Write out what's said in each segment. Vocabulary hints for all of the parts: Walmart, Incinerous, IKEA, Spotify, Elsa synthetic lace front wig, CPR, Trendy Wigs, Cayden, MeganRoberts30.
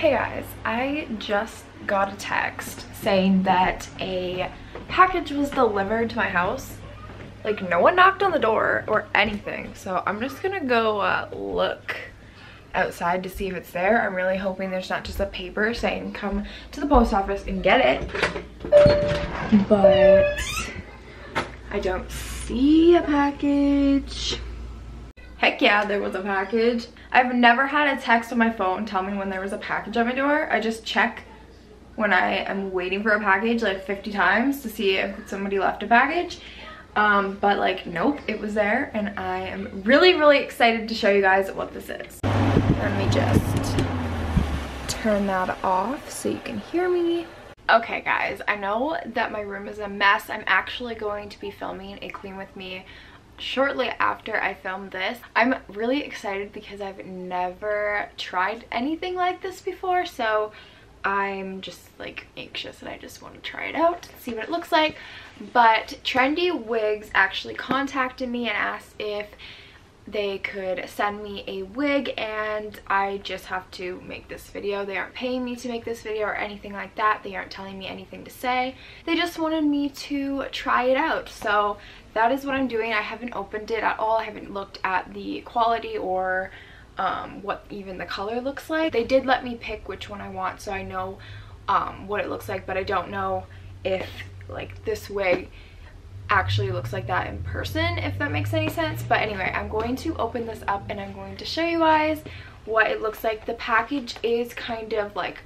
Hey guys, I just got a text saying that a package was delivered to my house. Like, no one knocked on the door or anything, so I'm just gonna go look outside to see if it's there. I'm really hoping there's not just a paper saying come to the post office and get it, but I don't see a package. Heck yeah, there was a package. I've never had a text on my phone tell me when there was a package at my door. I just check when I am waiting for a package like 50 times to see if somebody left a package. But like, nope, it was there, and I am really excited to show you guys what this is. Let me just turn that off so you can hear me. Okay guys, I know that my room is a mess. I'm actually going to be filming a clean with me shortly after I filmed this. I'm really excited because I've never tried anything like this before, so I'm just like anxious and I just want to try it out, see what it looks like. But Trendy Wigs actually contacted me and asked if they could send me a wig, and I just have to make this video. They aren't paying me to make this video or anything like that. They aren't telling me anything to say. They just wanted me to try it out, so that is what I'm doing. I haven't opened it at all. I haven't looked at the quality or what even the color looks like. They did let me pick which one I want, so I know what it looks like, but I don't know if like this wig actually looks like that in person, if that makes any sense. But anyway, I'm going to open this up and I'm going to show you guys what it looks like. The package is kind of like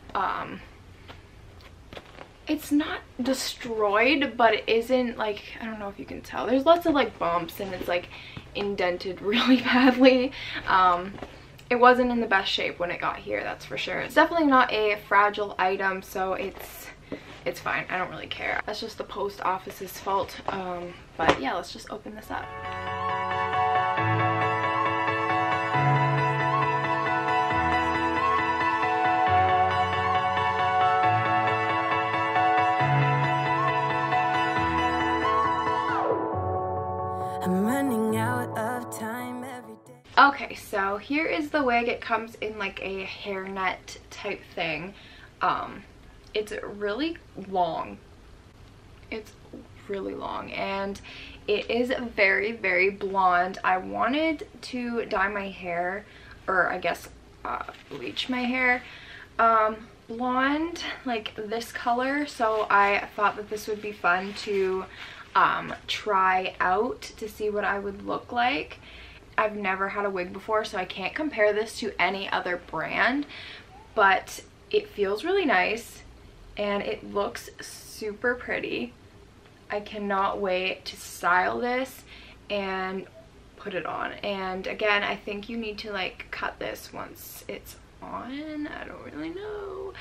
it's not destroyed, but it isn't like, I don't know if you can tell, there's lots of like bumps and it's like indented really badly. It wasn't in the best shape when it got here, that's for sure. It's definitely not a fragile item, so it's fine. I don't really care. That's just the post office's fault. But yeah, let's just open this up. I'm running out of time every day. Okay, so here is the wig. It comes in like a hairnet type thing. It's really long. It's really long, and it is very blonde. I wanted to dye my hair, or I guess bleach my hair blonde, like this color, so I thought that this would be fun to try out to see what I would look like. I've never had a wig before, so I can't compare this to any other brand, but it feels really nice. And it looks super pretty. I cannot wait to style this and put it on. And again, I think you need to like cut this once it's on. I don't really know.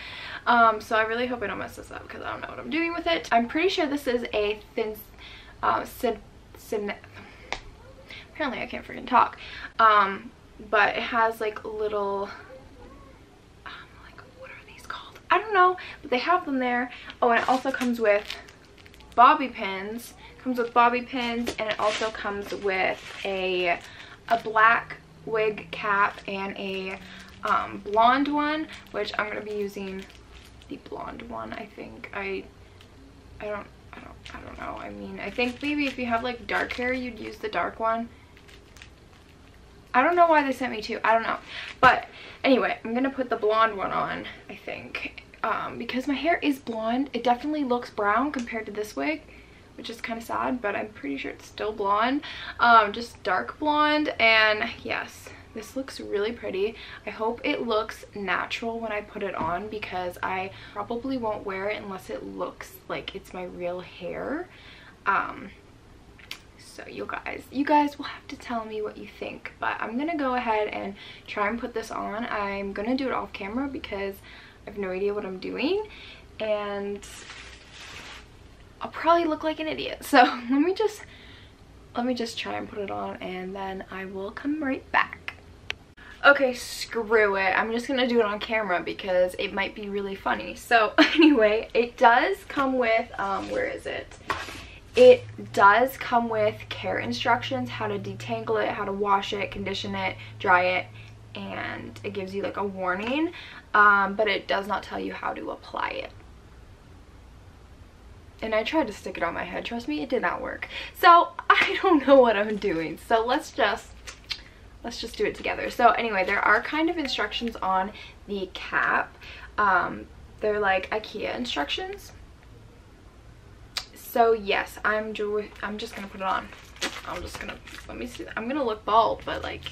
So I really hope I don't mess this up because I don't know what I'm doing with it. I'm pretty sure this is a thin apparently I can't freaking talk. But it has like little, I don't know, but they have them there. Oh, and it also comes with bobby pins. And it also comes with a black wig cap and a blonde one, which I'm gonna be using the blonde one, I think. I don't know. I mean, I think maybe if you have like dark hair, you'd use the dark one. I don't know why they sent me two. I don't know. But anyway, I'm gonna put the blonde one on, I think. Because my hair is blonde, it definitely looks brown compared to this wig, which is kind of sad, but I'm pretty sure it's still blonde, just dark blonde. And yes, this looks really pretty. I hope it looks natural when I put it on, because I probably won't wear it unless it looks like it's my real hair. So you guys will have to tell me what you think, but I'm gonna go ahead and try and put this on. I'm gonna do it off camera because I have no idea what I'm doing, and I'll probably look like an idiot. So let me just try and put it on, and then I will come right back. Okay, screw it. I'm just gonna do it on camera because it might be really funny. So anyway, it does come with, where is it? It does come with care instructions, how to detangle it, how to wash it, condition it, dry it, and it gives you like a warning. but it does not tell you how to apply it. And I tried to stick it on my head, trust me, it did not work. So I don't know what I'm doing, so let's just do it together. So anyway, there are kind of instructions on the cap. They're like IKEA instructions. So yes, I'm just gonna put it on. Let me see, I'm gonna look bald, but like,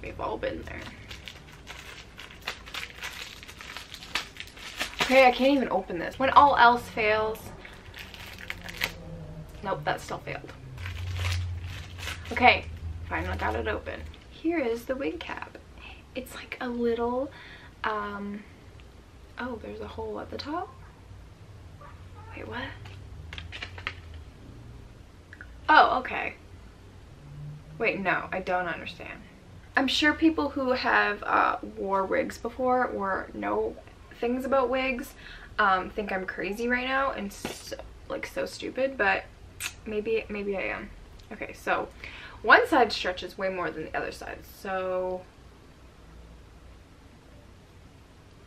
we've all been there. Okay, I can't even open this. When all else fails, nope, that still failed. Okay, finally got it open. Here is the wig cap. It's like a little, oh, there's a hole at the top. Wait, what? Oh, okay. Wait, no, I don't understand. I'm sure people who have wore wigs before or know things about wigs think I'm crazy right now and so, like, so stupid, but maybe I am. Okay, so one side stretches way more than the other side, so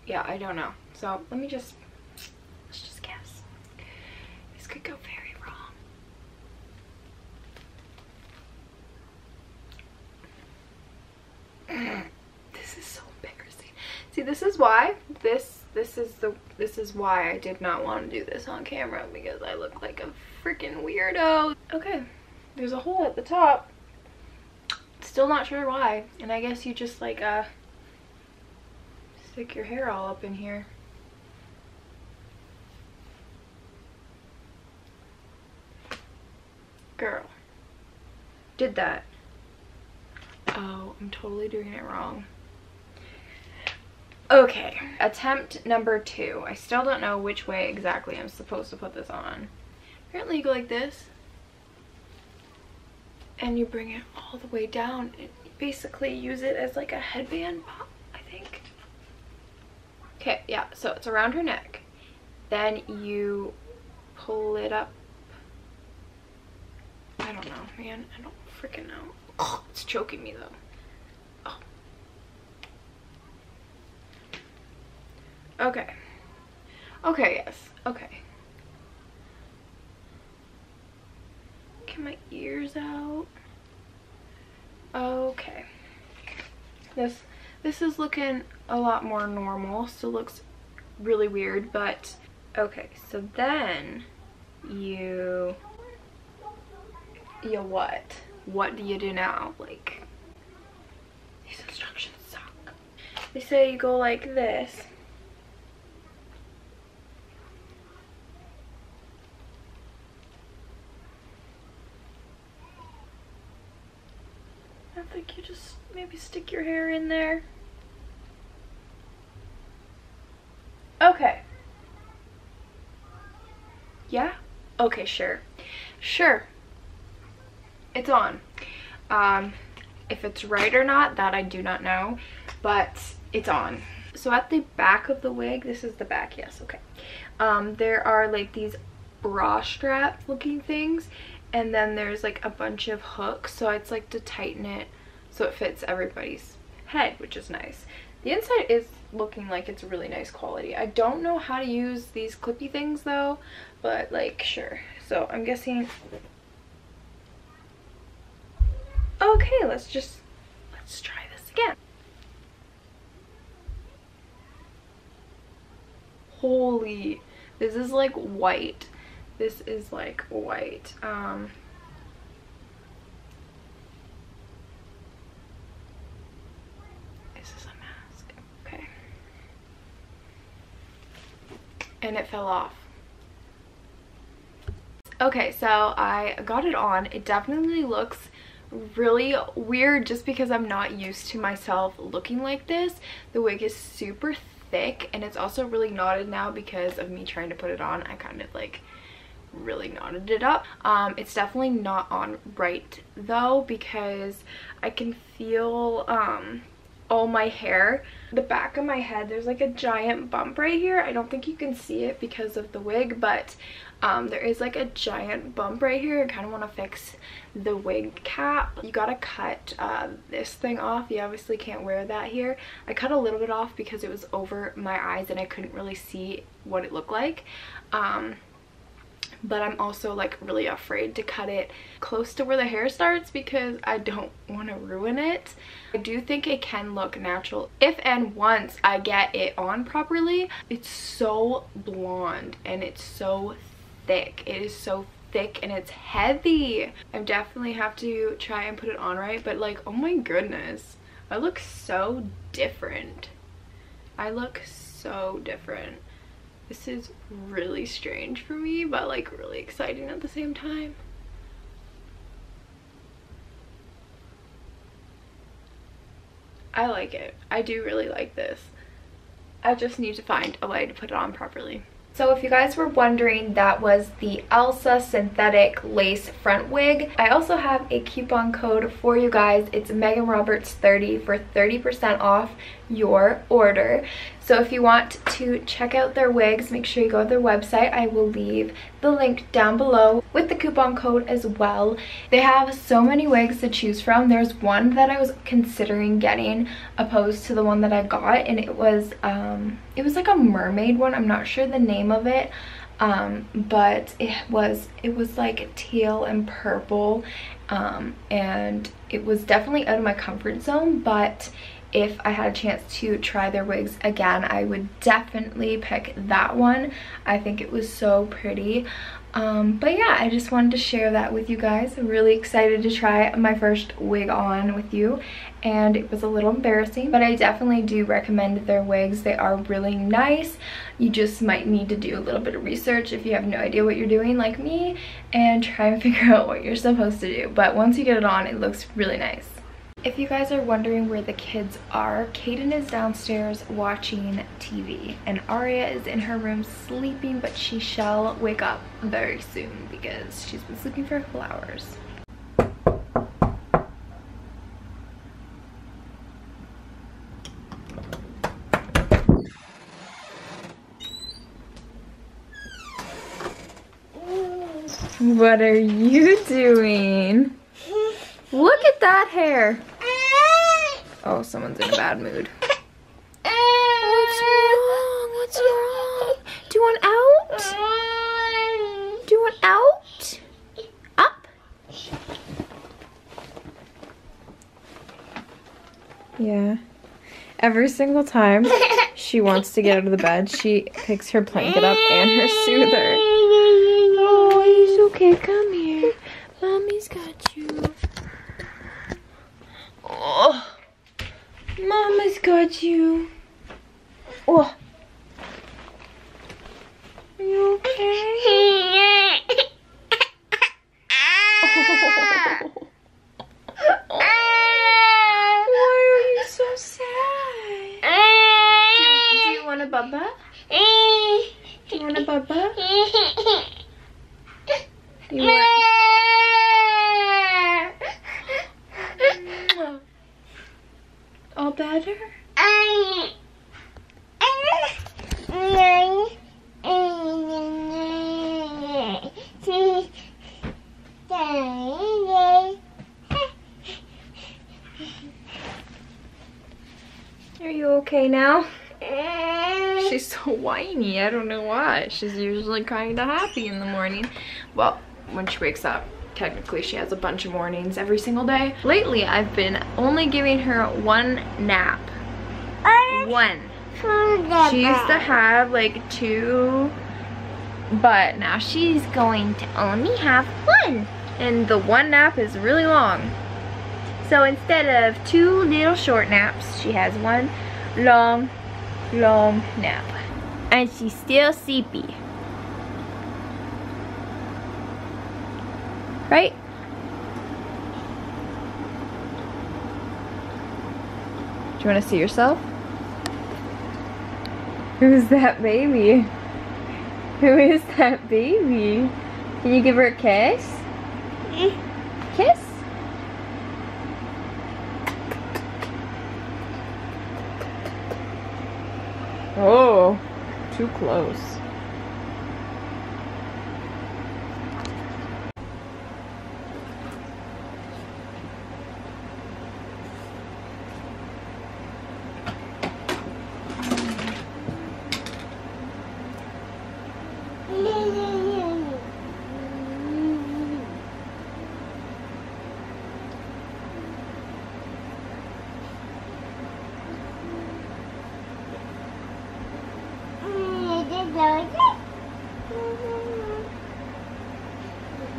yeah, I don't know. So let me just, let's just guess. This could go very wrong. This is so embarrassing. See, this is why this is why I did not want to do this on camera, because I look like a freaking weirdo. Okay, there's a hole at the top. Still not sure why, and I guess you just like stick your hair all up in here. Girl, did that. Oh, I'm totally doing it wrong. Okay, attempt number 2. I still don't know which way exactly I'm supposed to put this on. Apparently you go like this, and you bring it all the way down and basically use it as like a headband pop, I think. Okay, yeah, so it's around her neck. Then you pull it up. I don't know, man, I don't freaking know. Oh, it's choking me though. Okay. Okay, yes. Okay. Get my ears out. Okay. This is looking a lot more normal. Still looks really weird, but okay. So then you what? What do you do now? Like, these instructions suck. They say you go like this. Like, you just maybe stick your hair in there. Okay. Yeah? Okay, sure. Sure. It's on. If it's right or not, that I do not know, but it's on. So at the back of the wig, this is the back, yes, okay. There are like these bra strap looking things, and then there's like a bunch of hooks, so it's like to tighten it so it fits everybody's head, which is nice. The inside is looking like it's a really nice quality. I don't know how to use these clippy things though, but like, sure. So I'm guessing, okay, let's try this again. Holy, this is like white. This is like white. This is a mask. Okay. And it fell off. Okay, so I got it on. It definitely looks really weird just because I'm not used to myself looking like this. The wig is super thick, and it's also really knotted now because of me trying to put it on. I kind of like really knotted it up. It's definitely not on right though, because I can feel all my hair. The back of my head, there's like a giant bump right here. I don't think you can see it because of the wig, but there is like a giant bump right here. I kind of want to fix the wig cap. You gotta cut this thing off. You obviously can't wear that here. I cut a little bit off because it was over my eyes and I couldn't really see what it looked like. But I'm also like really afraid to cut it close to where the hair starts because I don't want to ruin it. I do think it can look natural if and once I get it on properly. It's so blonde and it's so thick. It is so thick and it's heavy. I definitely have to try and put it on right, but like, oh my goodness, I look so different. I look so different. This is really strange for me, but like really exciting at the same time. I like it. I do really like this. I just need to find a way to put it on properly. So if you guys were wondering, that was the Elsa synthetic lace front wig. I also have a coupon code for you guys. It's MeganRoberts30 for 30% off your order. So if you want to check out their wigs, make sure you go to their website. I will leave the link down below with the coupon code as well. They have so many wigs to choose from. There's one that I was considering getting opposed to the one that I got, and it was like a mermaid one. I'm not sure the name of it, but it was like teal and purple, and it was definitely out of my comfort zone, but if I had a chance to try their wigs again, I would definitely pick that one. I think it was so pretty. But yeah, I just wanted to share that with you guys. I'm really excited to try my first wig on with you, and it was a little embarrassing, but I definitely do recommend their wigs. They are really nice. You just might need to do a little bit of research if you have no idea what you're doing like me, and try and figure out what you're supposed to do. But once you get it on, it looks really nice. If you guys are wondering where the kids are, Kaden is downstairs watching TV and Aria is in her room sleeping, but she shall wake up very soon because she's been sleeping for a couple hours. What are you doing? Look at that hair. Oh, someone's in a bad mood. What's wrong? What's wrong? Do you want out? Do you want out? Up? Yeah. Every single time she wants to get out of the bed, she picks her blanket up and her soother. Oh, he's okay. Come here. Mommy's got you. Oh. Mama's got you. Oh. Are you okay? Oh. Oh. Why are you so sad? Do you want a bubba? Do you want a bubba? Do you want... All better? Are you okay now? She's so whiny. I don't know why. She's usually kind of happy in the morning. Well, when she wakes up. Technically, she has a bunch of mornings every single day. Lately, I've been only giving her one nap. One. She used to have like two, but now she's going to only have one. And the one nap is really long. So instead of two little short naps, she has one long, long nap. And she's still sleepy. Right? Do you want to see yourself? Who's that baby? Who is that baby? Can you give her a kiss? Kiss? too close.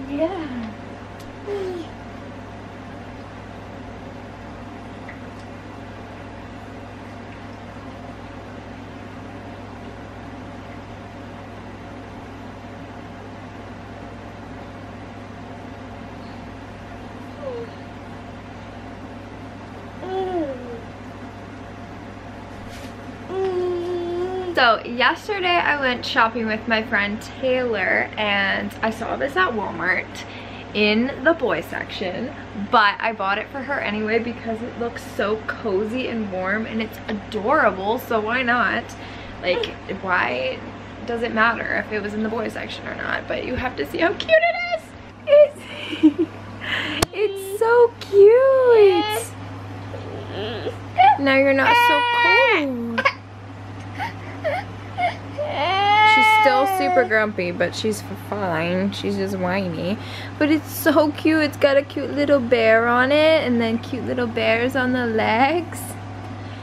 Yeah. So yesterday I went shopping with my friend Taylor and I saw this at Walmart in the boy section, but I bought it for her anyway because it looks so cozy and warm and it's adorable, so why not? Like, why does it matter if it was in the boy section or not? But you have to see how cute it is! It's so cute! Now you're not so cold. Still super grumpy, but she's fine. She's just whiny. But it's so cute. It's got a cute little bear on it and then cute little bears on the legs.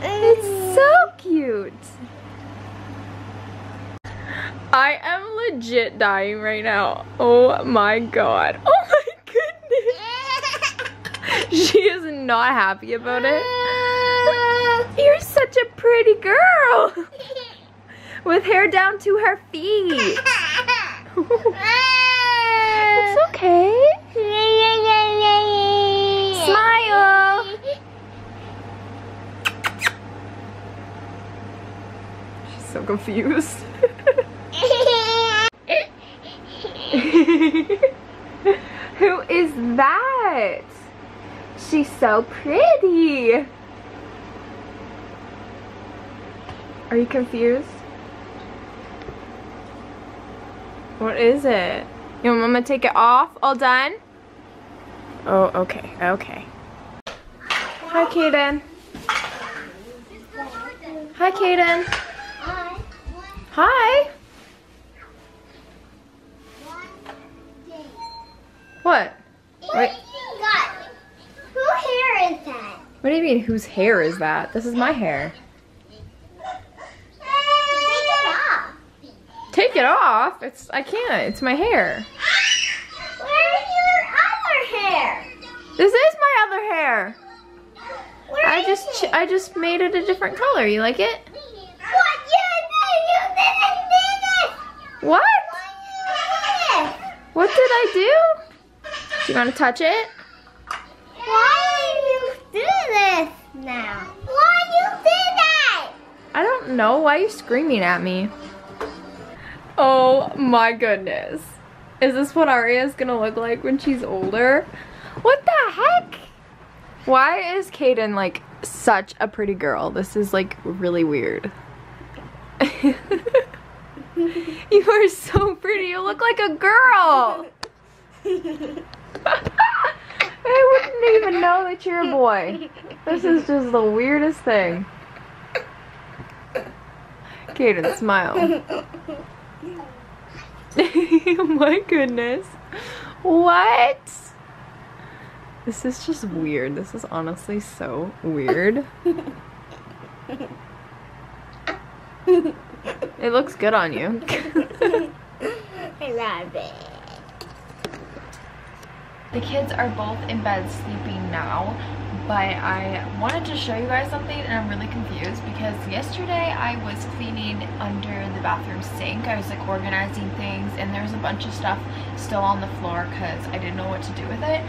It's so cute. I am legit dying right now. Oh my god. Oh my goodness. She is not happy about it. You're such a pretty girl. With hair down to her feet. It's okay. Smile. She's so confused. Who is that? She's so pretty. Are you confused? What is it? You want Mama to take it off? All done? Oh, okay, okay. Hi, Kaden. Hi, Kaden. Hi. Hi. What? Wait. Whose hair is that? What do you mean, whose hair is that? This is my hair. Take it off. I can't. It's my hair. Where's your other hair? This is my other hair. Where I just made it a different color. You like it? What? You didn't do this. What? What did I do? Do you want to touch it? Why do you do this now? Why you do that? I don't know. Why are you screaming at me? Oh my goodness. Is this what Aria is gonna look like when she's older? What the heck? Why is Kaden like such a pretty girl? This is like really weird. You are so pretty. You look like a girl. I wouldn't even know that you're a boy. This is just the weirdest thing. Kaden, smile. Oh my goodness. What? This is just weird. This is honestly so weird. It looks good on you. I love it. The kids are both in bed sleeping now, but I wanted to show you guys something and I'm really confused because yesterday I was cleaning under the bathroom sink. I was like organizing things and there was a bunch of stuff still on the floor because I didn't know what to do with it,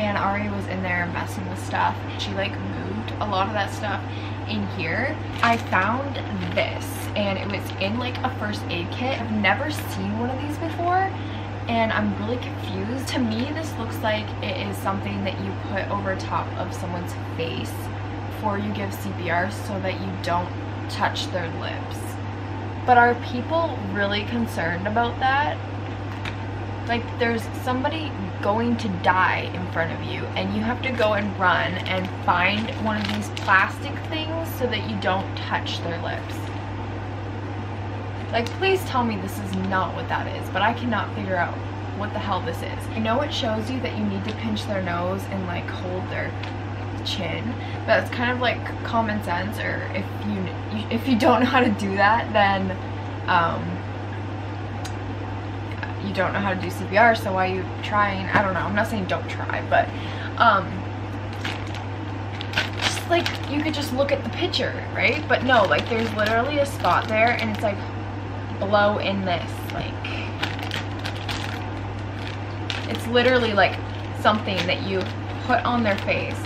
and Ari was in there messing with stuff. She like moved a lot of that stuff in here. I found this and it was in like a first aid kit. I've never seen one of these before. And I'm really confused. To me, this looks like it is something that you put over top of someone's face before you give CPR so that you don't touch their lips. But are people really concerned about that? Like, there's somebody going to die in front of you, and you have to go and run and find one of these plastic things so that you don't touch their lips. Like, please tell me this is not what that is, but I cannot figure out what the hell this is. I know it shows you that you need to pinch their nose and like hold their chin, but that's kind of like common sense, or if you don't know how to do that, then you don't know how to do CPR, so why are you trying? I don't know, I'm not saying don't try, but just like, you could just look at the picture, right? But no, like, there's literally a spot there and it's like, blow in this, like, it's literally like something that you put on their face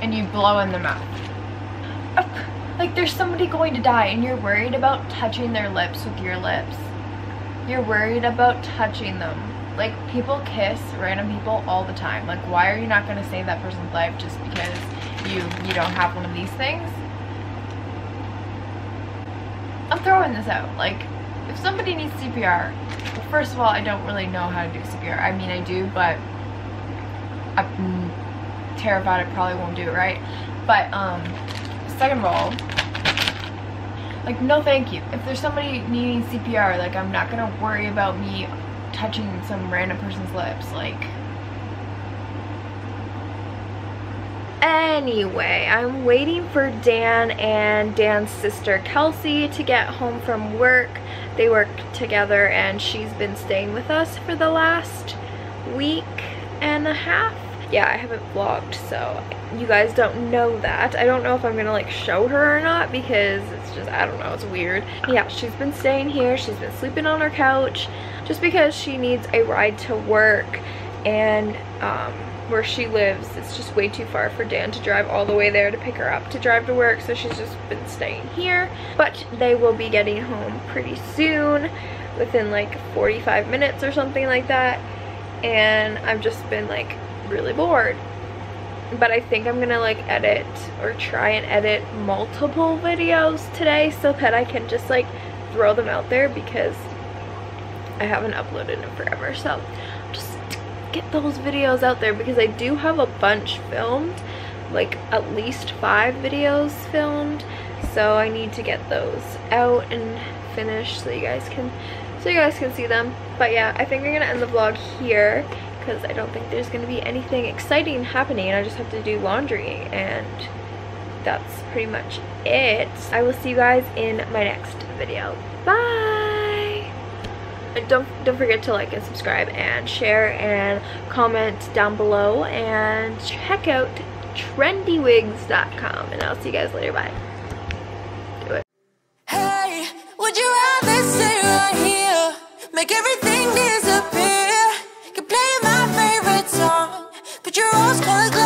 and you blow in the mouth. Like, there's somebody going to die and you're worried about touching their lips with your lips. You're worried about touching them. Like, people kiss random people all the time. Like, why are you not going to save that person's life just because you don't have one of these things? I'm throwing this out. Like, if somebody needs CPR, well, first of all, I don't really know how to do CPR. I mean, I do, but I'm terrified I probably won't do it right. But second of all, like, no thank you. If there's somebody needing CPR, like, I'm not gonna worry about me touching some random person's lips, like. Anyway, I'm waiting for Dan and Dan's sister Kelsey to get home from work. They work together and she's been staying with us for the last week and a half. Yeah, I haven't vlogged, so you guys don't know that. I don't know if I'm gonna like show her or not because it's just, I don't know, it's weird. Yeah, she's been staying here, she's been sleeping on her couch just because she needs a ride to work, and where she lives, it's just way too far for Dan to drive all the way there to pick her up to drive to work, so she's just been staying here. But they will be getting home pretty soon, within like 45 minutes or something like that, and I've just been like really bored. But I think I'm gonna like edit or try and edit multiple videos today so that I can just like throw them out there because I haven't uploaded in forever. So just get those videos out there because I do have a bunch filmed, like at least 5 videos filmed, so I need to get those out and finish so you guys can see them. But yeah, I think I'm gonna end the vlog here because I don't think there's going to be anything exciting happening. I just have to do laundry and that's pretty much it. I will see you guys in my next video. Bye! And don't forget to like and subscribe and share and comment down below and check out trendywigs.com, and I'll see you guys later. Bye. Do it. Hey, would you rather stay right here? Make everything disappear. Play my favorite song, but your rose colored glasses.